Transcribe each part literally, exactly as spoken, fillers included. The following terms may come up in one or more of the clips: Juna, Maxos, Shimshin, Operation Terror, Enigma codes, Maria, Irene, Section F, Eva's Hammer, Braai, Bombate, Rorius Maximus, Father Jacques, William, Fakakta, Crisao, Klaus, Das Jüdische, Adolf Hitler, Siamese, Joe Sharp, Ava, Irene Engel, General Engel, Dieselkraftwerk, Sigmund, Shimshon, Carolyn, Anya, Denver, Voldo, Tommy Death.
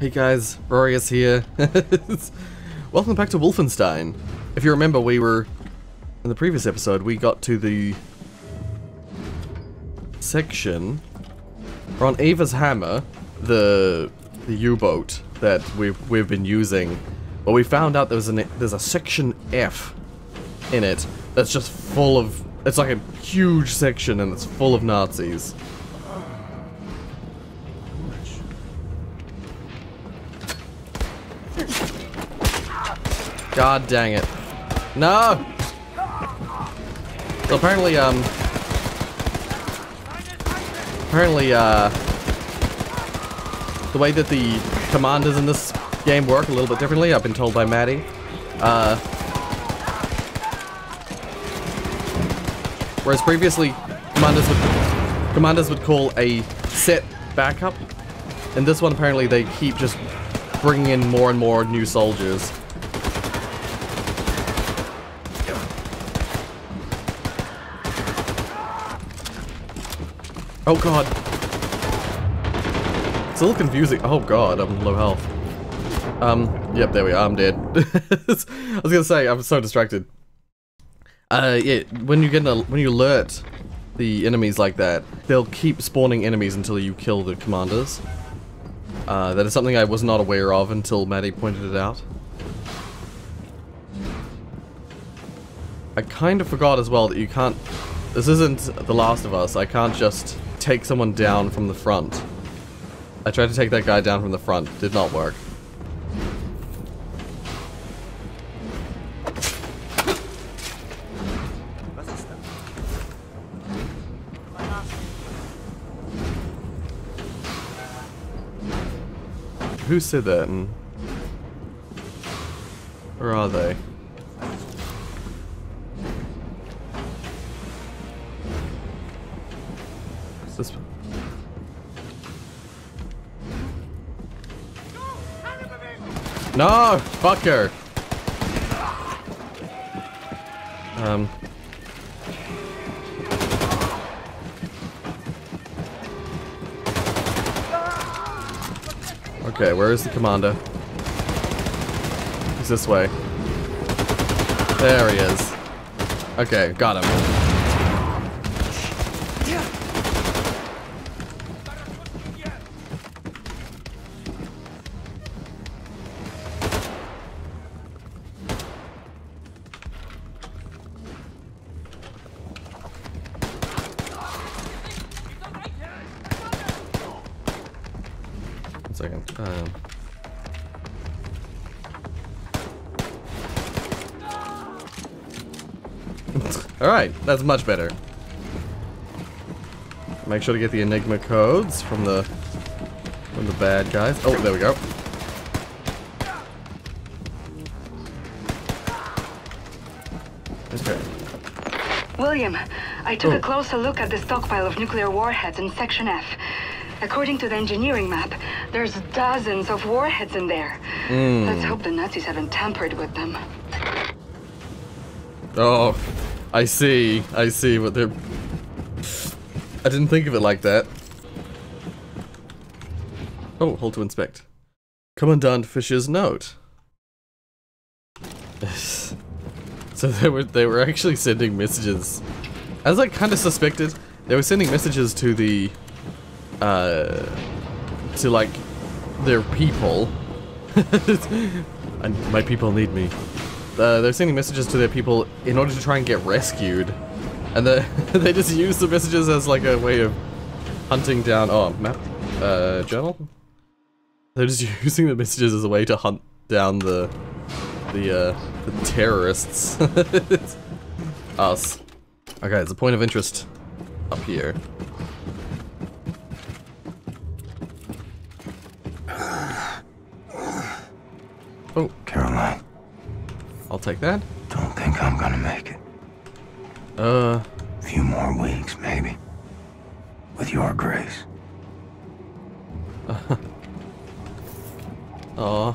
Hey guys, Rorius here. Welcome back to Wolfenstein. If you remember, we were... in the previous episode, we got to the... section... we're on Eva's Hammer, the... the U-boat that we've, we've been using. But we found out there's, an, there's a section F in it that's just full of... it's like a huge section and it's full of Nazis. God dang it. No! So apparently, um... apparently, uh... the way that the commanders in this game work a little bit differently, I've been told by Maddie. Uh... Whereas previously, commanders would, commanders would call a set backup. In this one, apparently, they keep just bringing in more and more new soldiers. Oh god. It's a little confusing. Oh god, I'm low health. Um, yep, there we are, I'm dead. I was gonna say, I'm so distracted. Uh, yeah, when you get a, when you alert the enemies like that, they'll keep spawning enemies until you kill the commanders. Uh, that is something I was not aware of until Maddie pointed it out. I kind of forgot as well that you can't... this isn't The Last of Us, I can't just take someone down from the front. I tried to take that guy down from the front, did not work. Who said that and where are they? What's this one? No! Fucker! Um. Okay, where is the commander? He's this way. There he is. Okay, got him. One second. Um. Alright, that's much better. Make sure to get the Enigma codes from the from the bad guys. Oh, there we go. Okay. William, I took oh. a closer look at the stockpile of nuclear warheads in Section F. According to the engineering map, there's dozens of warheads in there. Mm. Let's hope the Nazis haven't tampered with them. Oh, I see. I see what they're... I didn't think of it like that. Oh, hold to inspect. Commandant Fisher's note. So they were, they were actually sending messages. As I kind of suspected, they were sending messages to the... Uh, to like their people. And my people need me. Uh, they're sending messages to their people in order to try and get rescued, and they they just use the messages as like a way of hunting down. Oh, map, uh, journal. They're just using the messages as a way to hunt down the the uh, the terrorists. Us. Okay, it's a point of interest up here. Oh, Caroline. I'll take that. Don't think I'm gonna make it. Uh. A few more weeks, maybe. With your grace. Uh, aw.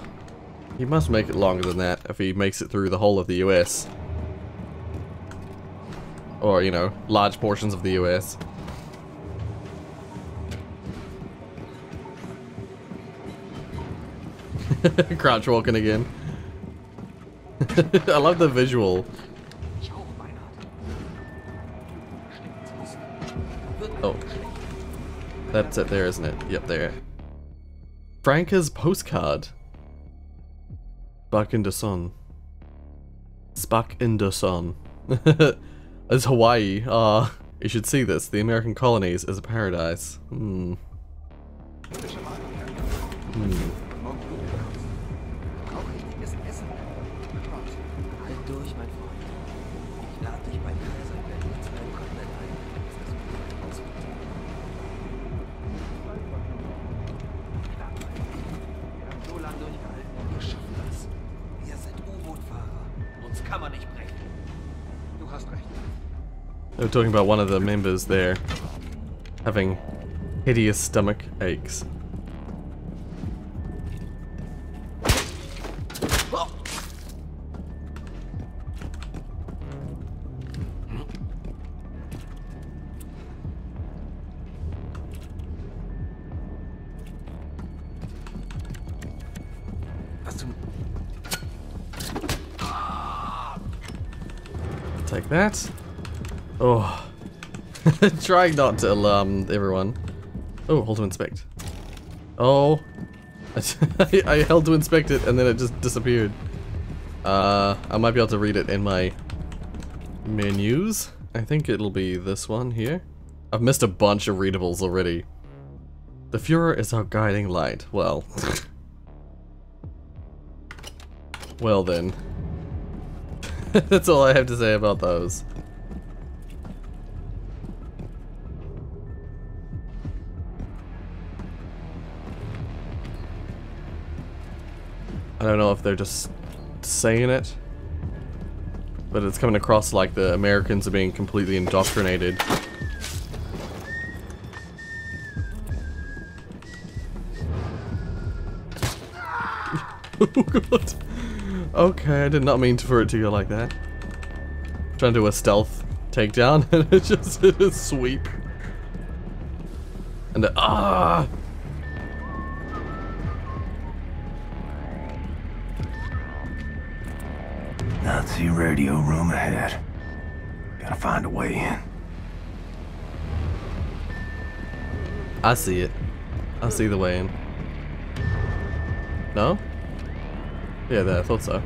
He must make it longer than that if he makes it through the whole of the U S. Or, you know, large portions of the U S. Crouch walking again. I love the visual. Oh. That's it there, isn't it? Yep, there. Franca's postcard. Spark in the sun. Spark in the sun. It's Hawaii. Ah, oh, you should see this. The American colonies is a paradise. Hmm. Hmm. They were talking about one of the members there having hideous stomach aches. Oh. Take that. Oh, trying not to alarm everyone. Oh, hold to inspect. Oh, I, I held to inspect it and then it just disappeared. Uh, I might be able to read it in my menus. I think it'll be this one here. I've missed a bunch of readables already. The Führer is our guiding light. Well, well then. That's all I have to say about those. I don't know if they're just saying it, but it's coming across like the Americans are being completely indoctrinated. Oh god. Okay, I did not mean for it to go like that. I'm trying to do a stealth takedown and it just did a sweep. And a, ah! Nazi radio room ahead. Gotta find a way in. I see it. I see the way in. No? Yeah, there, I thought so.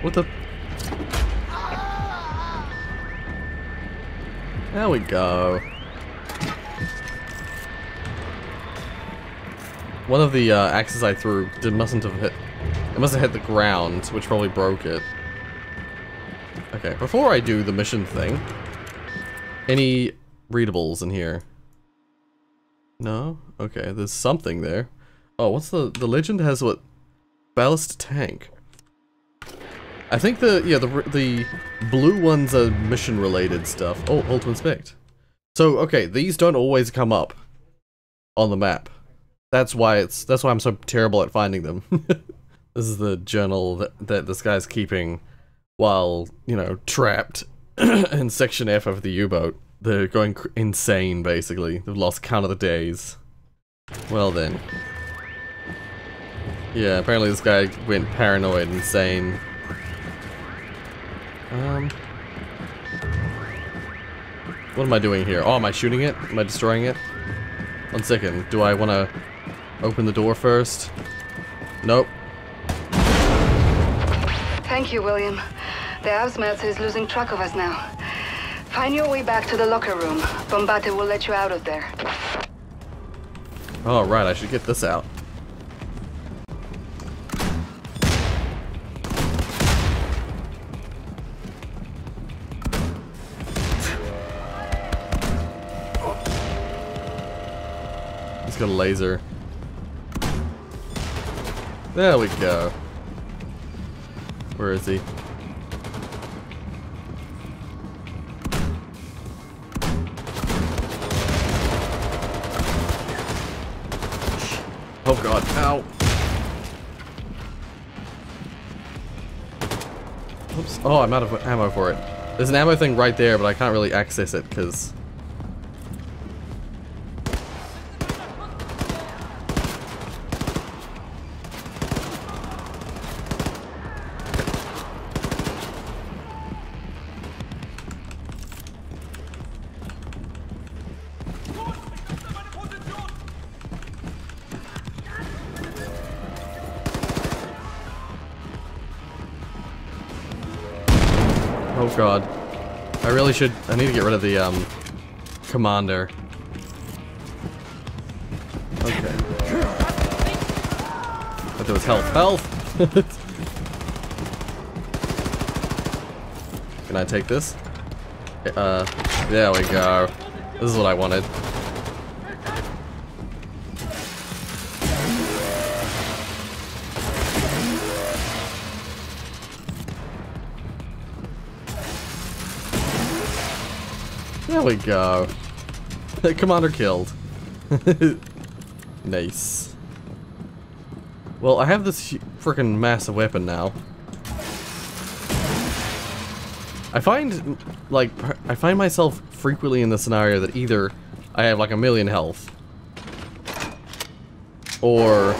What the? There we go. One of the uh, axes I threw did mustn't have hit. It must have hit the ground, which probably broke it. Okay, before I do the mission thing, any readables in here? No? Okay, there's something there. Oh, what's the the legend has what? Ballast tank. I think the yeah the the blue ones are mission related stuff. Oh, hold to inspect. So okay, these don't always come up on the map. That's why it's that's why I'm so terrible at finding them. This is the journal that, that this guy's keeping while, you know, trapped in section F of the U-boat. They're going cr insane basically. They've lost count of the days. Well then. Yeah, apparently this guy went paranoid, insane. Um What am I doing here? Oh, am I shooting it? Am I destroying it? One second, do I wanna open the door first? Nope. Thank you, William. The Absmerzer is losing track of us now. Find your way back to the locker room. Bombate will let you out of there. Oh, right, I should get this out. He's got a laser. There we go. Where is he? Oh god, ow! Oops, oh I'm out of ammo for it. There's an ammo thing right there, but I can't really access it because... God, I really should. I need to get rid of the um, commander. Okay. But there was health. Health. Can I take this? Uh, there we go. This is what I wanted. We go. Commander killed. Nice. Well, I have this freaking massive weapon now. I find, like, I find myself frequently in the scenario that either I have like a million health, or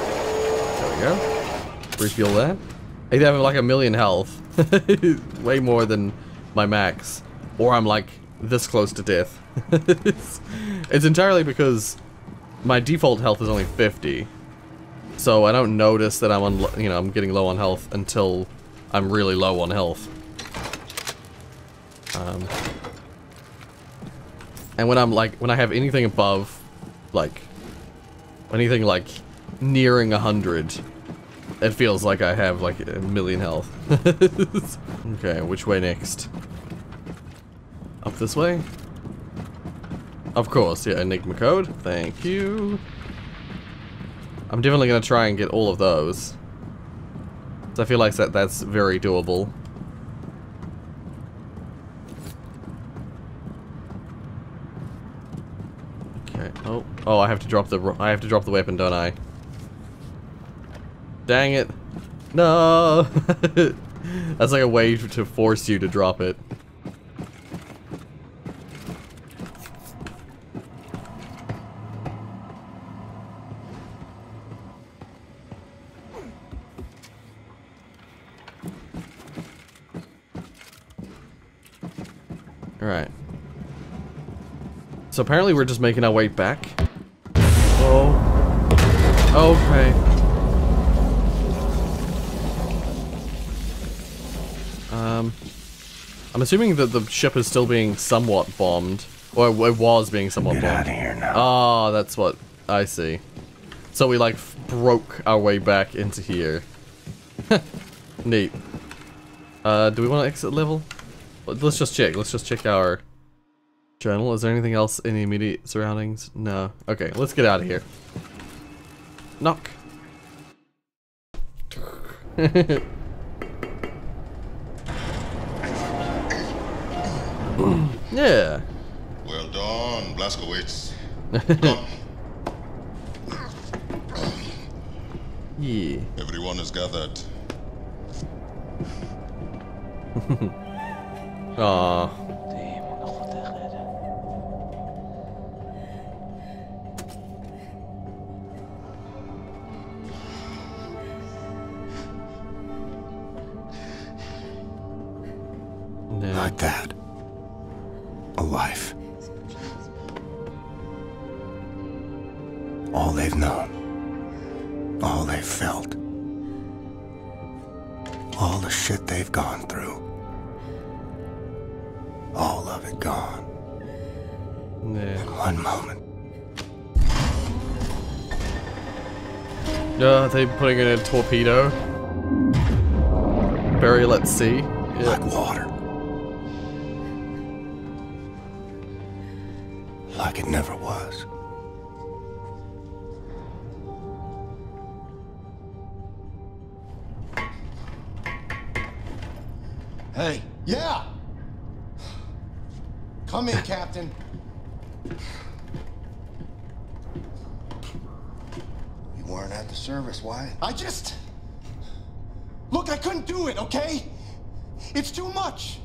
there we go. Refuel that. I either have like a million health, way more than my max, or I'm like this close to death. it's, it's entirely because my default health is only fifty, so I don't notice that I'm on, you know, I'm getting low on health until I'm really low on health. Um, and when I'm like, when I have anything above, like, anything like nearing a hundred, it feels like I have like a million health. Okay, which way next? Up this way? Of course, yeah, Enigma code. Thank you. I'm definitely gonna try and get all of those. So I feel like that that's very doable. Okay. Oh, oh, I have to drop the I have to drop the weapon, don't I? Dang it. No. That's like a way to force you to drop it. So apparently we're just making our way back. Oh. Okay. Um, I'm assuming that the ship is still being somewhat bombed. Or it was being somewhat Get bombed. Out of here now. Oh, that's what I see. So we like broke our way back into here. Neat. Uh, do we want to exit level? Let's just check. Let's just check our... journal. Is there anything else in the immediate surroundings? No. Okay, let's get out of here. Knock. Yeah. Well done, Blazkowicz. Yeah. Everyone is gathered. Aww. Like that. A life. All they've known. All they've felt. All the shit they've gone through. All of it gone. Yeah. In one moment. Uh, are they putting in a torpedo? Bury, let's see. Yeah. Like water. Like it never was. Hey. Yeah! Come in, Captain. You weren't at the service, Wyatt. I just... Look, I couldn't do it, okay? It's too much.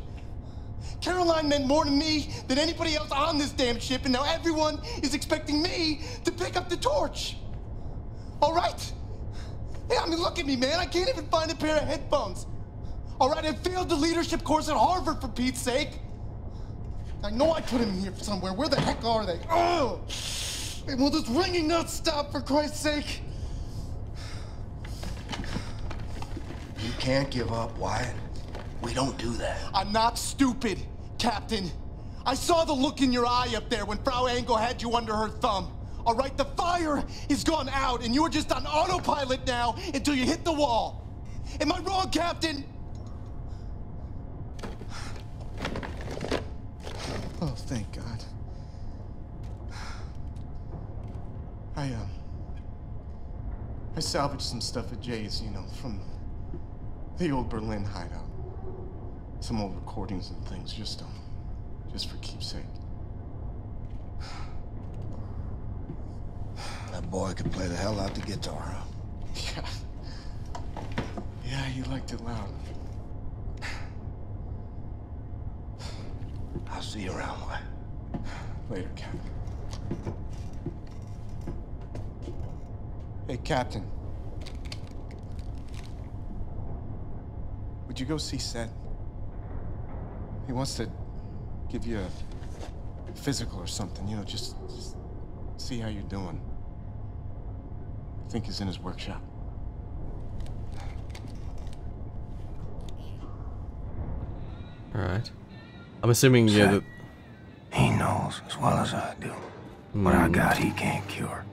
Caroline meant more to me than anybody else on this damn ship, and now everyone is expecting me to pick up the torch. All right? Yeah, I mean, look at me, man. I can't even find a pair of headphones. All right, I failed the leadership course at Harvard, for Pete's sake. I know I put him here somewhere. Where the heck are they? Oh! And will this ringing not stop, for Christ's sake? You can't give up, Wyatt. We don't do that. I'm not stupid, Captain. I saw the look in your eye up there when Frau Engel had you under her thumb. All right, the fire has gone out, and you're just on autopilot now until you hit the wall. Am I wrong, Captain? Oh, thank God. I, um... I salvaged some stuff at Jay's, you know, from the old Berlin hideout. Some old recordings and things, just, um... just for keepsake. That boy could play the hell out the guitar, huh? Yeah. Yeah, he liked it loud. I'll see you around, Wyatt. Later, Captain. Hey, Captain. Would you go see Seth? He wants to give you a physical or something, you know, just, just see how you're doing. I think he's in his workshop. All right. I'm assuming, Seth, yeah, that... He knows as well as I do. Mm. What I got, he can't cure.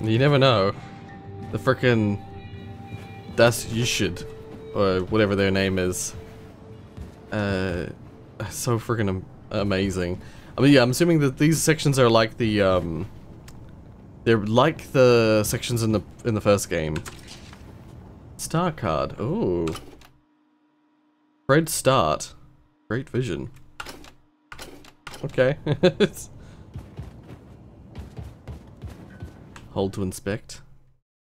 You never know. The frickin' Das Jüdische, or whatever their name is. Uh, so frickin' am amazing. I mean, yeah, I'm assuming that these sections are like the, um... they're like the sections in the in the first game. Star card, ooh. Red start. Great vision. Okay. Hold to inspect.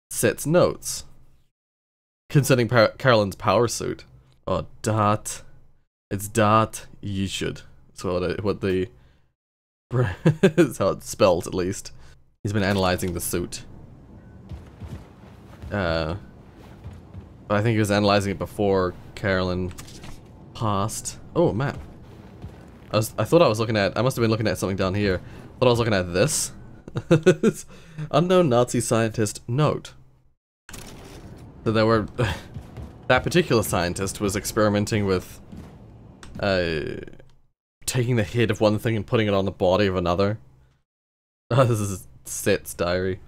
Sets notes. Concerning Par Carolyn's power suit. Oh, dart. It's dart you should. That's what, it, what the... That's how it's spelled, at least. He's been analyzing the suit. Uh, but I think he was analyzing it before Carolyn... past. Oh, map. I, was, I thought I was looking at... I must have been looking at something down here. I thought I was looking at this. Unknown Nazi scientist note. So there were... that particular scientist was experimenting with... Uh, taking the head of one thing and putting it on the body of another. Oh, this is Seth's diary.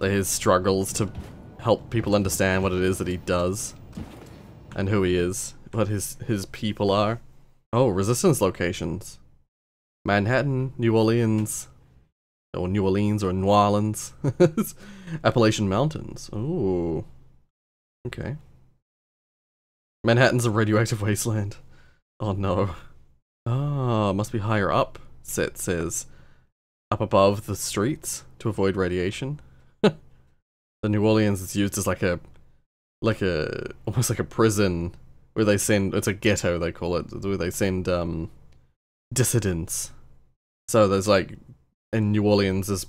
His struggles to help people understand what it is that he does. And who he is, what his his people are. Oh, resistance locations. Manhattan, New Orleans, or New Orleans or New Orleans. Appalachian Mountains. Ooh. Okay. Manhattan's a radioactive wasteland. Oh no. Ah, oh, must be higher up, Set says. Up above the streets to avoid radiation. The New Orleans is used as like a like a, almost like a prison where they send, it's a ghetto they call it, where they send um, dissidents. So there's like, in New Orleans there's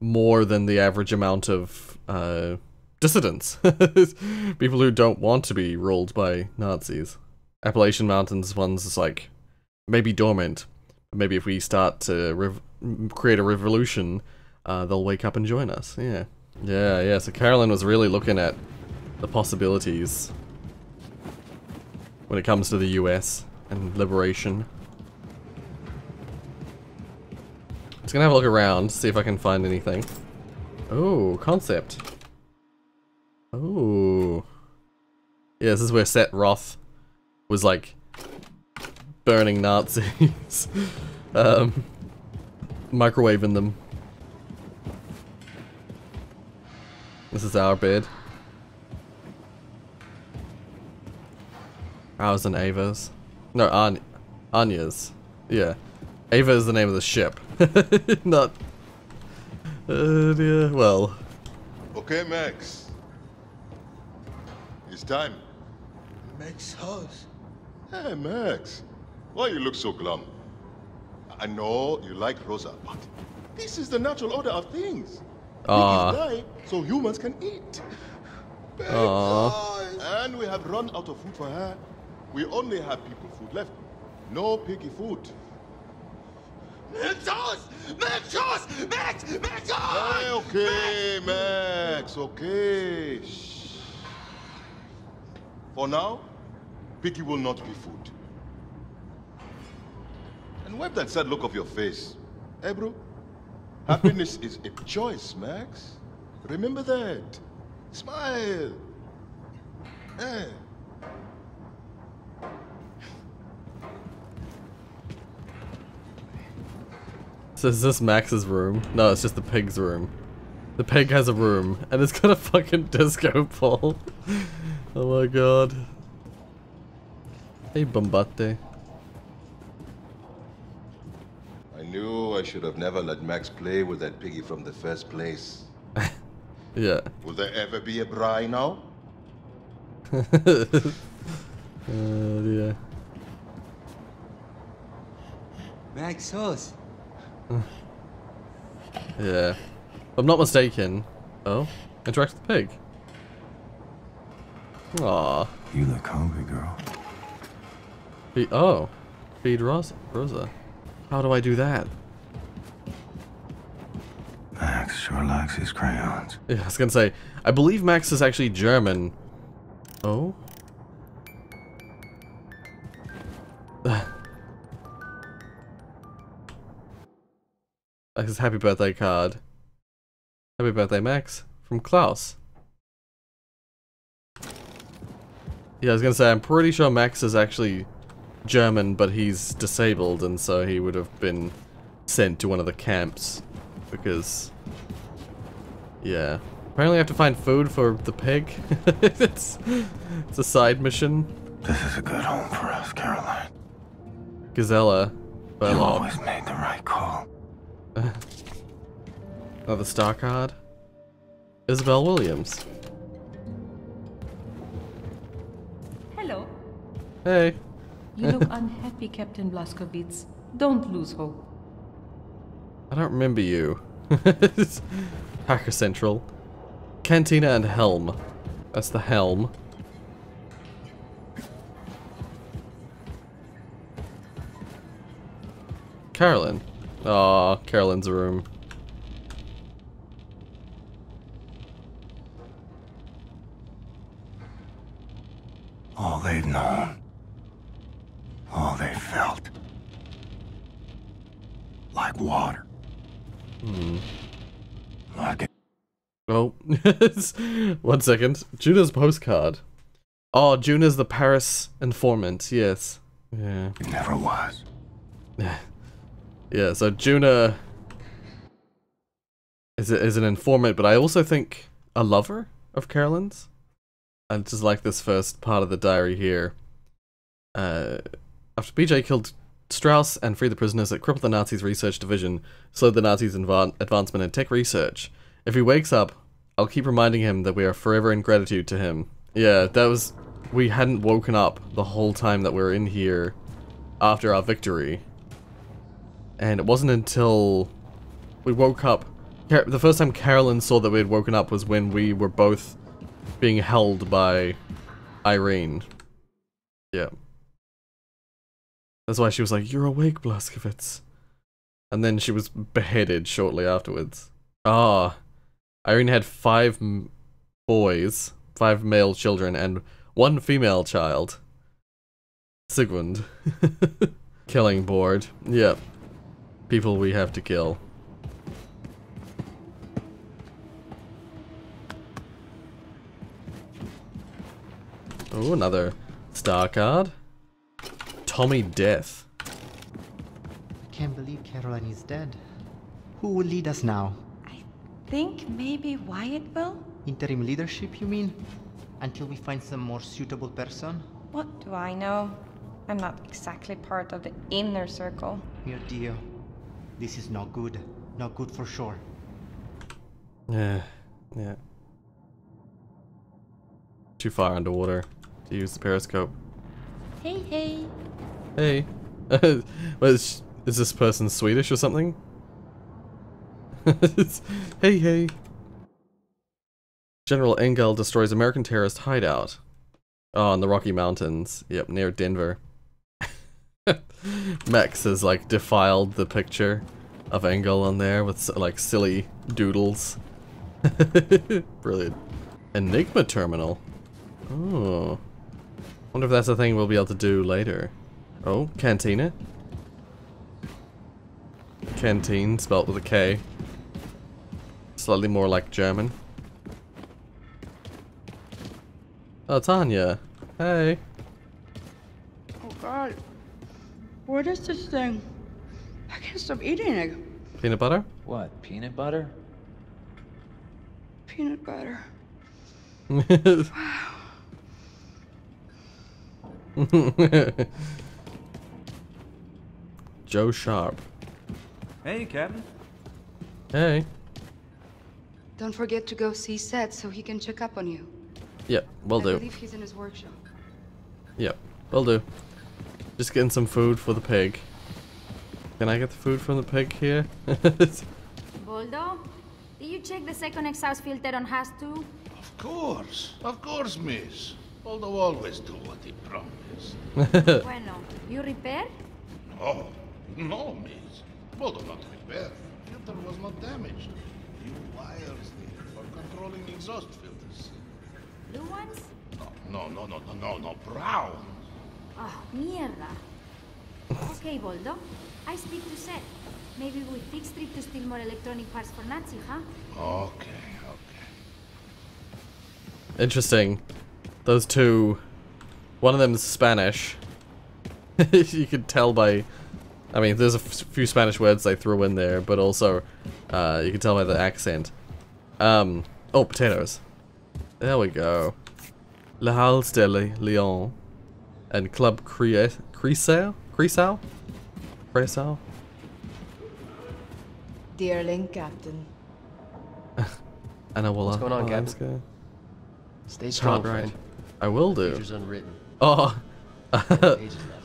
more than the average amount of uh, dissidents. People who don't want to be ruled by Nazis. Appalachian Mountains ones is like, maybe dormant. Maybe if we start to rev create a revolution, uh, they'll wake up and join us, yeah. Yeah, yeah, so Carolyn was really looking at the possibilities when it comes to the U S and liberation. I'm just gonna have a look around, see if I can find anything. Oh, concept. Oh. Yeah, this is where Set Roth was like burning Nazis, um, microwaving them. This is our bed. Ours and Ava's. No, An Anya's. Yeah. Ava is the name of the ship. Not... Uh, yeah, well... Okay, Max. It's time. Maxos. Hey, Max. Why you look so glum? I know you like Rosa, but this is the natural order of things. Aww. Life, so humans can eat. Aww. And we have run out of food for her. We only have people food left. No piggy food. Maxos! Maxos! Max! Maxos! Hey, okay, Max. Max. Okay. Shh. For now, piggy will not be food. And wipe that sad look off your face. Hey, bro. Happiness is a choice, Max. Remember that. Smile. Hey. So is this Max's room? No, it's just the pig's room. The pig has a room, and it's got a fucking disco ball. Oh my god. Hey, Bombate. I knew I should have never let Max play with that piggy from the first place. Yeah. Will there ever be a braai now? Oh dear. Maxos. Yeah. If I'm not mistaken. Oh, interact with the pig. Aww. You look hungry, girl. Fe oh. Feed Rosa. Rosa. How do I do that? Max sure likes his crayons. Yeah, I was gonna say, I believe Max is actually German. Oh? Max's happy birthday card. Happy birthday, Max, from Klaus. Yeah, I was gonna say, I'm pretty sure Max is actually German, but he's disabled, and so he would have been sent to one of the camps. Because, yeah. Apparently I have to find food for the pig. it's, it's a side mission. This is a good home for us, Caroline. Gazella. But you always made the right call. Another star card. Isabel Williams. Hello. Hey. You look unhappy, Captain Blazkowicz. Don't lose hope. I don't remember you. Hacker Central. Cantina and Helm. That's the Helm. Carolyn. Aw, oh, Carolyn's room. All they've known. All they felt. Like water. Hmm. Like it. Oh. One second. Juna's postcard. Oh, Juna's the Paris informant, yes. Yeah. It never was. Yeah. Yeah, so Juna is, is an informant, but I also think a lover of Carolyn's. I just like this first part of the diary here. Uh, after B J killed Strauss and freed the prisoners, it crippled the Nazis' research division, slowed the Nazis' advan advancement in tech research. If he wakes up, I'll keep reminding him that we are forever in gratitude to him. Yeah, that was... we hadn't woken up the whole time that we were in here after our victory. And it wasn't until we woke up, Car the first time Carolyn saw that we had woken up was when we were both being held by Irene. Yeah. That's why she was like, "You're awake, Blazkowicz." And then she was beheaded shortly afterwards. Ah. Irene had five m boys, five male children, and one female child. Sigmund. Killing board. Yep. Yeah. People we have to kill. Oh, another star card. Tommy Death. Can't believe Caroline is dead. Who will lead us now? I think maybe Wyatt will? Interim leadership, you mean? Until we find some more suitable person? What do I know? I'm not exactly part of the inner circle. Mio Dio. This is not good. Not good for sure. Yeah. Yeah. Too far underwater. to use the periscope. Hey, hey. Hey. What, is, is this person Swedish or something? Hey, hey. General Engel destroys American terrorist hideout. Oh, in the Rocky Mountains. Yep, near Denver. Max has like defiled the picture of Engel on there with like silly doodles. Brilliant. Enigma terminal. Oh. Wonder if that's a thing we'll be able to do later. Oh, cantina. Canteen spelled with a K. Slightly more like German. Oh, it's Anya. Hey. Oh god. What is this thing? I can't stop eating it. Peanut butter? What, peanut butter? Peanut butter. Wow. Joe Sharp. Hey, Captain. Hey. Don't forget to go see Seth so he can check up on you. Yep, will do. I believe he's in his workshop. Yep, will do. Just getting some food for the pig. Can I get the food from the pig here? Voldo, did you check the second exhaust filter on H A S two? Of course, of course, miss. Voldo always do what he promised. Bueno, you repair? Oh, no, miss. Voldo not repair. Filter was not damaged. New wires needed for controlling exhaust filters. Blue ones? No, no, no, no, no, no, brown. Oh, mierda. Okay, Voldo. I speak to Seth. Maybe we'll fix strip to steal more electronic parts for Nazi, huh? Okay, okay. Interesting. Those two. One of them is Spanish. You could tell by. I mean, there's a few Spanish words they threw in there, but also, uh, you can tell by the accent. Um. Oh, potatoes. There we go. Le Halles de Lyon and Club Crisao? Crisao? Crisao? Dearling, Captain. Anna Walla. What's going on, Captain? Stay strong, friend. I will do. Unwritten. Oh.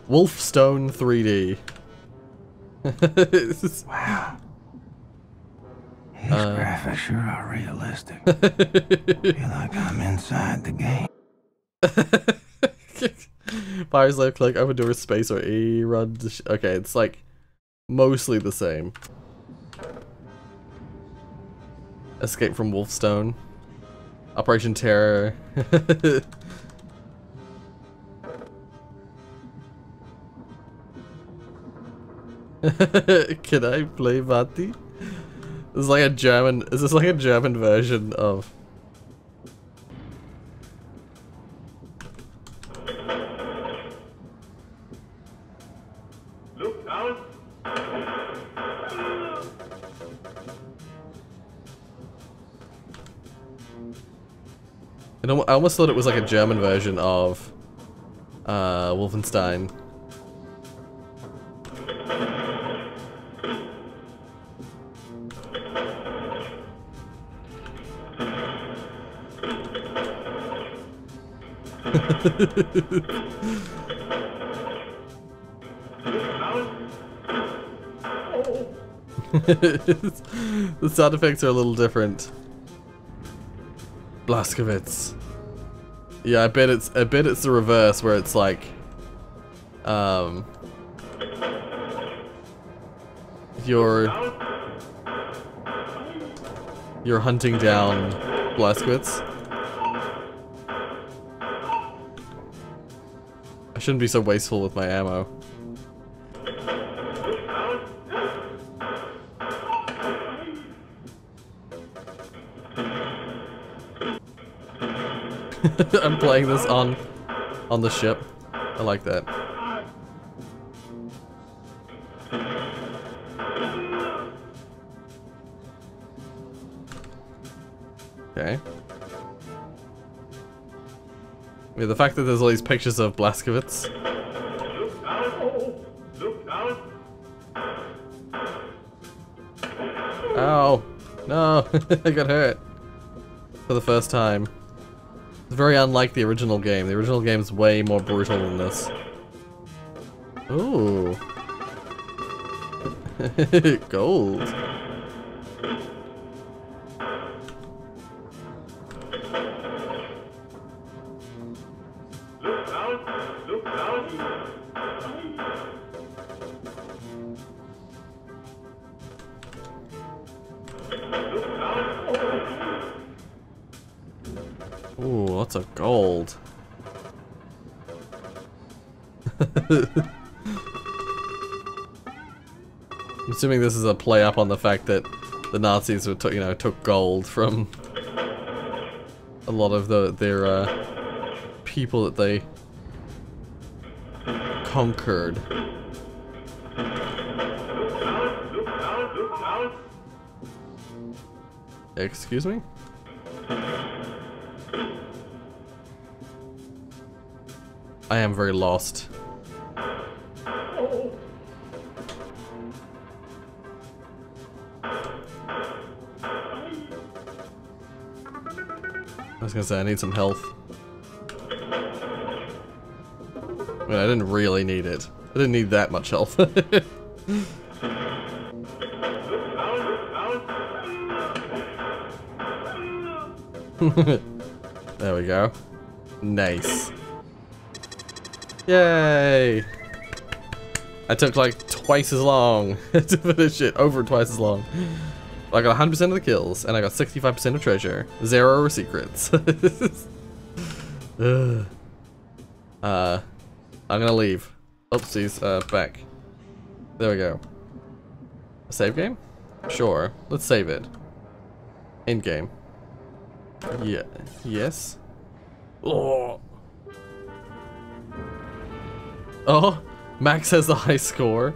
Wolfstone three D. Wow. These um, graphics sure are realistic. Feel like I'm inside the game. Fires left click, open door, space or E, run to sh okay, it's like mostly the same. Escape from Wolfstone. Operation Terror. Can I play Mati? This is like a German. Is this like a German version of? Look down. I almost thought it was like a German version of uh, Wolfenstein. The sound effects are a little different. Blazkowicz. Yeah, I bet it's I bet it's the reverse where it's like um you're you're hunting down Blazkowicz. I shouldn't be so wasteful with my ammo. I'm playing this on on the ship. I like that. Okay. Yeah, the fact that there's all these pictures of Blazkowicz. Look down. Look down. Ow! No, I got hurt for the first time. very unlike the original game. The original game's way more brutal than this. Ooh. Gold. Ooh, lots of gold. I'm assuming this is a play up on the fact that the Nazis were, you know, took gold from a lot of the their uh, people that they conquered. Excuse me? I am very lost. I was gonna say I need some health. I mean, I didn't really need it. I didn't need that much health. There we go. Nice. Yay! I took like twice as long to finish it, over twice as long. I got one hundred percent of the kills, and I got sixty-five percent of treasure. Zero secrets. Ugh. Uh, I'm gonna leave. Oopsies, uh, back. There we go. Save game? Sure. Let's save it. End game. Yeah. Yes. Oh. Oh, Max has the high score.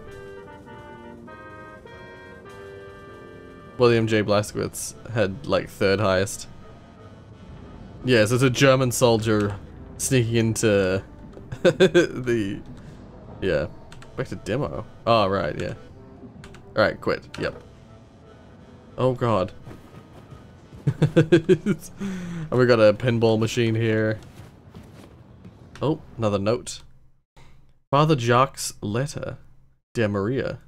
William J. Blazkowicz had like third highest. Yeah, so it's a German soldier sneaking into the... Yeah. Back to demo. Oh, right, yeah. Alright, quit. Yep. Oh, God. And we got a pinball machine here. Oh, another note. Father Jacques' letter, Dear Maria.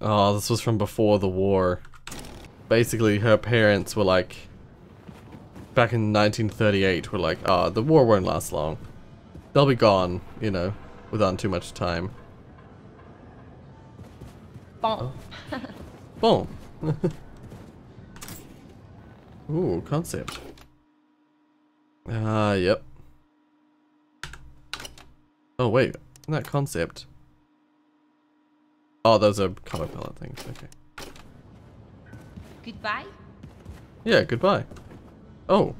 Oh, this was from before the war. Basically, her parents were like, back in nineteen thirty-eight, were like, ah, oh, the war won't last long. They'll be gone, you know, without too much time. Bon. Bon. Ooh, concept. Ah, uh, yep. Oh, wait. That concept. Oh, those are color palette things. Okay. Goodbye? Yeah, goodbye. Oh.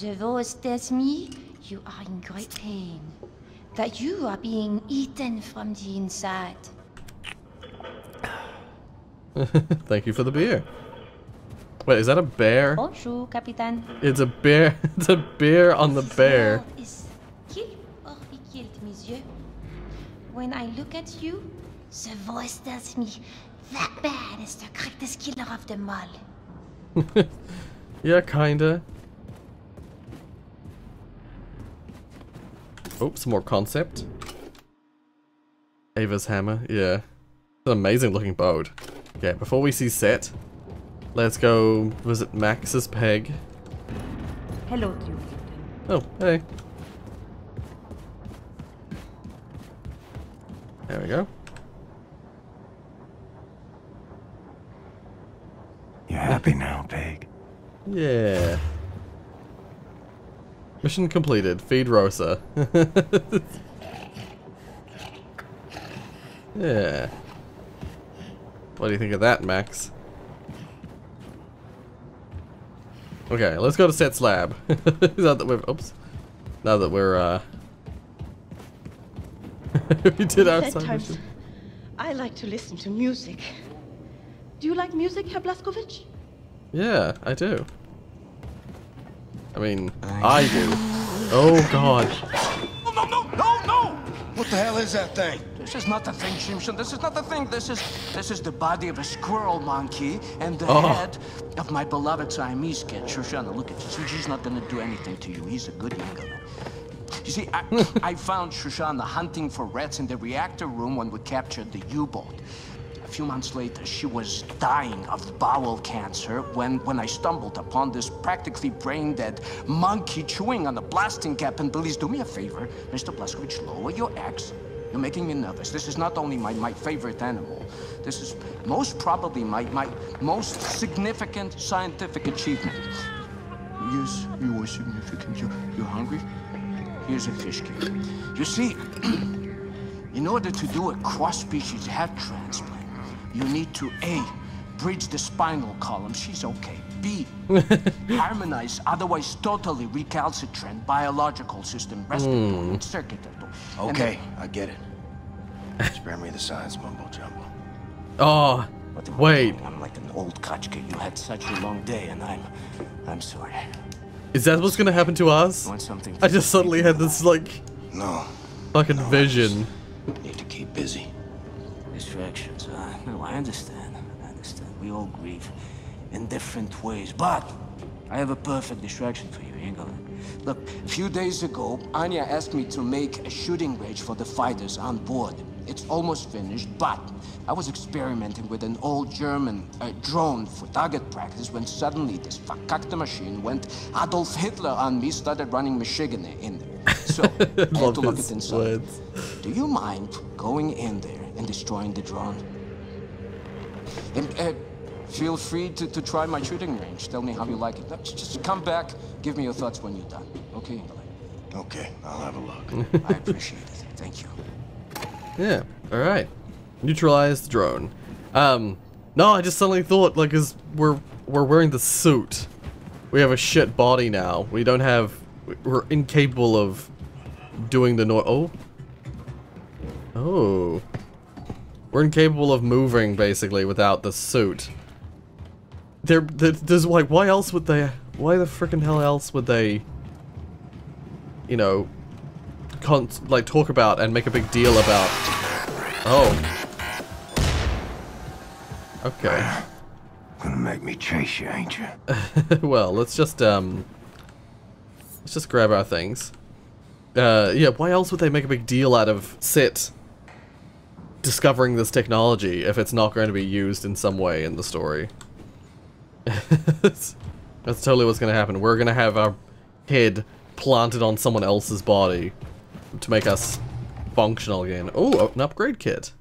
The voice tells me you are in great pain. That you are being eaten from the inside. Thank you for the beer. Wait, is that a bear? Bonjour, Capitaine. It's a bear. It's a bear on the bear. When I look at you, the voice tells me that man is the greatest killer of them all. Yeah, kinda. Oops, more concept. Eva's Hammer, yeah. It's an amazing looking boat. Okay, before we see Set, let's go visit Max's peg. Hello to you. Oh, hey. There we go. You're happy now, Peg. Yeah. Mission completed. Feed Rosa. Yeah. What do you think of that, Max? Okay, let's go to Set's lab. Now that we've, oops. Now that we're uh we did outside. I like to listen to music. Do you like music, Herr Blazkowicz? Yeah, I do. I mean, I, I do. Oh, God. Oh, no, no, no, no! What the hell is that thing? This is not the thing, Shimshon. This is not the thing. This is this is the body of a squirrel monkey and the oh. head of my beloved Siamese cat, Shoshana. Look at this. He's not gonna do anything to you. He's a good young guy. You see, I, I found Shoshana hunting for rats in the reactor room when we captured the U-boat. A few months later, she was dying of bowel cancer when, when I stumbled upon this practically brain-dead monkey chewing on the blasting cap. And please do me a favor, Mister Blazkowicz, lower your axe. You're making me nervous. This is not only my, my favorite animal. This is most probably my, my most significant scientific achievement. Yes, you are significant. You're, you're hungry? Here's a fish cake. You see, in order to do a cross-species head transplant, you need to A, bridge the spinal column, she's okay. B, harmonize otherwise totally recalcitrant biological system, respiratory, mm. circulatory. Okay, then, I get it. Spare me the science mumbo jumbo. Oh, but wait. I'm like an old kachka. You had such a long day, and I'm, I'm sorry. Is that what's gonna happen to us? Want something I just suddenly had this like, no, fucking no, vision. Need to keep busy. Distractions. Uh, no, I understand. I understand. We all grieve in different ways, but I have a perfect distraction for you, Engel. Look, a few days ago, Anya asked me to make a shooting range for the fighters on board. It's almost finished, but I was experimenting with an old German uh, drone for target practice when suddenly this fakakta machine went Adolf Hitler on me, started running Michigan in there. So I had to look at inside. Do you mind going in there and destroying the drone? And uh, feel free to, to try my shooting range. Tell me how you like it. Just come back, give me your thoughts when you're done. Okay, Okay, I'll have a look. I appreciate it. Thank you. Yeah, alright. Neutralize the drone. Um, no, I just suddenly thought, like, as we're, we're wearing the suit, we have a shit body now. We don't have, we're incapable of doing the no- oh. Oh. We're incapable of moving, basically, without the suit. There, there's, like, why else would they, why the frickin' hell else would they, you know, con like, talk about and make a big deal about, oh. Okay. Gonna make me chase you, ain't you? Well, let's just, um, let's just grab our things. Uh, yeah, why else would they make a big deal out of Set discovering this technology if it's not going to be used in some way in the story? That's totally what's going to happen. We're going to have our head planted on someone else's body to make us functional again. Oh, an upgrade kit.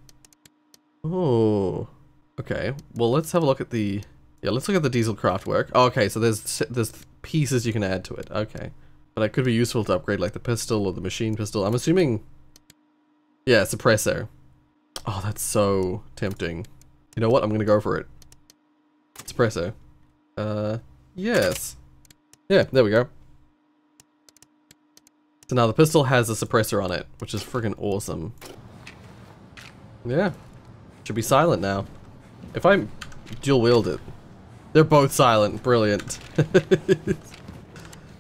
Oh, okay. Well, let's have a look at the, yeah, let's look at the diesel craft work. Oh, okay, so there's there's pieces you can add to it. Okay, but it could be useful to upgrade like the pistol or the machine pistol. I'm assuming, yeah, suppressor. Oh, that's so tempting. You know what? I'm gonna go for it. Espresso. Uh, yes. Yeah, there we go. So now the pistol has a suppressor on it, which is freaking awesome. Yeah. Should be silent now. If I dual wield it. They're both silent. Brilliant.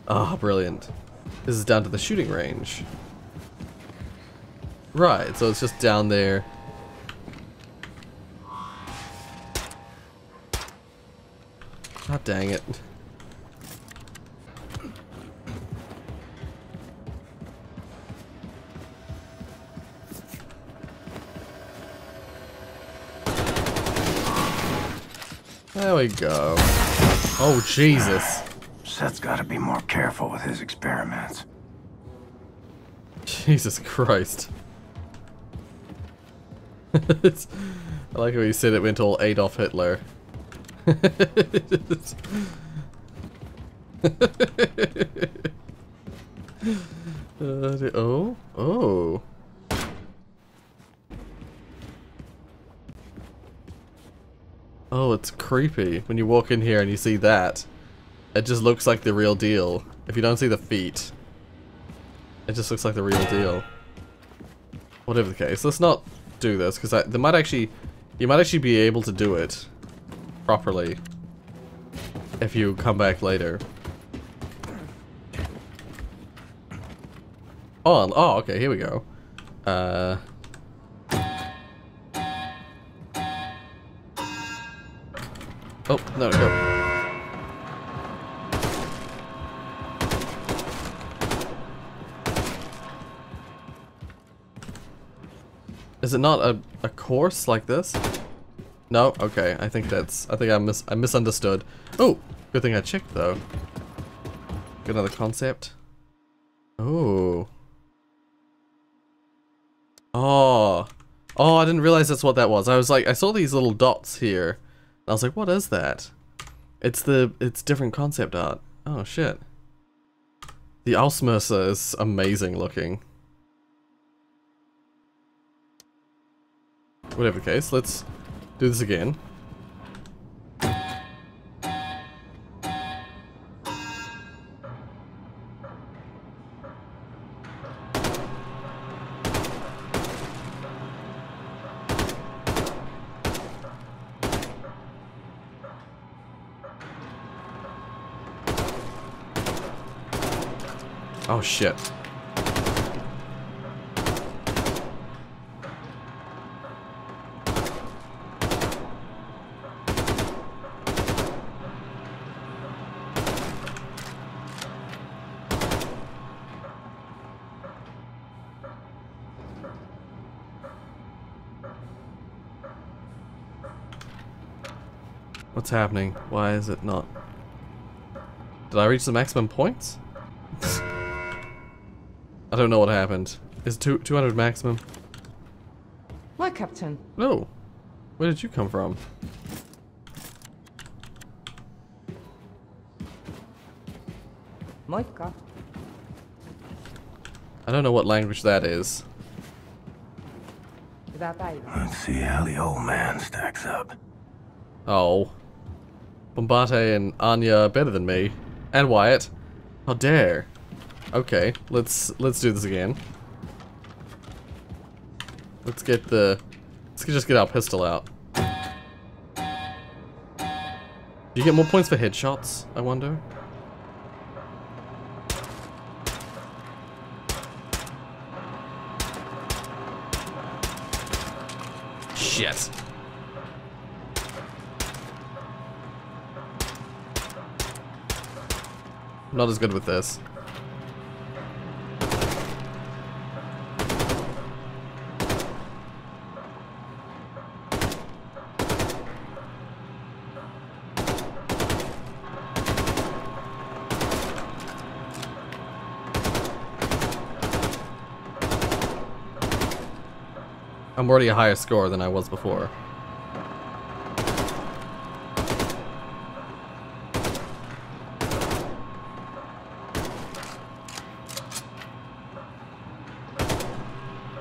Oh, brilliant. This is down to the shooting range. Right, so it's just down there. God dang it. There we go. Oh, Jesus. Seth's gotta be more careful with his experiments. Jesus Christ. I like how he said it went all Adolf Hitler. uh, oh, oh. Oh, it's creepy when you walk in here and you see that. It just looks like the real deal. If you don't see the feet, it just looks like the real deal. Whatever the case, let's not do this because there might actually, you might actually be able to do it properly if you come back later. Oh, oh, okay, here we go. Uh, Oh, no, go. Is it not a, a course like this? No? Okay, I think that's... I think I mis I misunderstood. Oh! Good thing I checked, though. Got another concept. Oh. Oh. Oh, I didn't realize that's what that was. I was like, I saw these little dots here. And I was like, what is that? It's the... It's different concept art. Oh, shit. The Ausmercer is amazing looking. Whatever the case, let's do this again. Oh shit. What's happening? Why is it not? Did I reach the maximum points? I don't know what happened. Is two hundred maximum? My captain. No. Where did you come from? My captain. I don't know what language that is. Let's see how the old man stacks up. Oh. Bombate and Anya are better than me. And Wyatt. How dare. Okay, let's let's do this again. Let's get the let's just get our pistol out. Do you get more points for headshots, I wonder? Shit. Not as good with this. I'm already a higher score than I was before.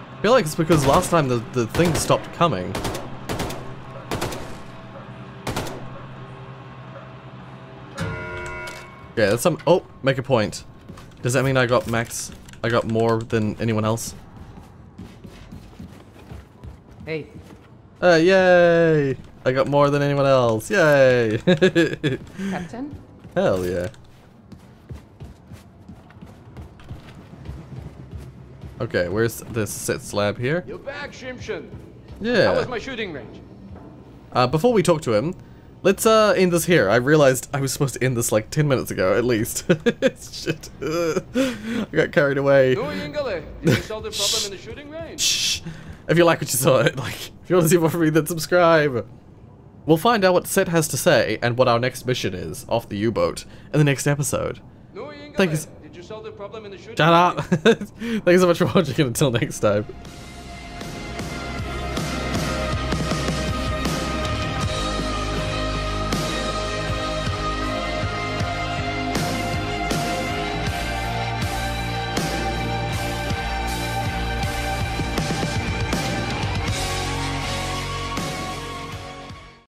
I feel like it's because last time the, the thing stopped coming. Yeah, that's some. Oh, make a point. Does that mean I got max? I got more than anyone else? Hey. Uh, yay! I got more than anyone else. Yay! Captain? Hell yeah. Okay, where's this set slab here? You're back, Shimshin. Yeah. How was my shooting range? Uh, before we talk to him, let's uh, end this here. I realized I was supposed to end this like ten minutes ago, at least. Shit. Uh, I got carried away. No, Yingale. Did you solve the problem in the shooting range? Shh. If you like what you saw, like, if you want to see more from me, then subscribe. We'll find out what Seth has to say and what our next mission is off the U-boat in the next episode. No, Yingale. Thank you. Shut up! Thanks so much for watching and until next time.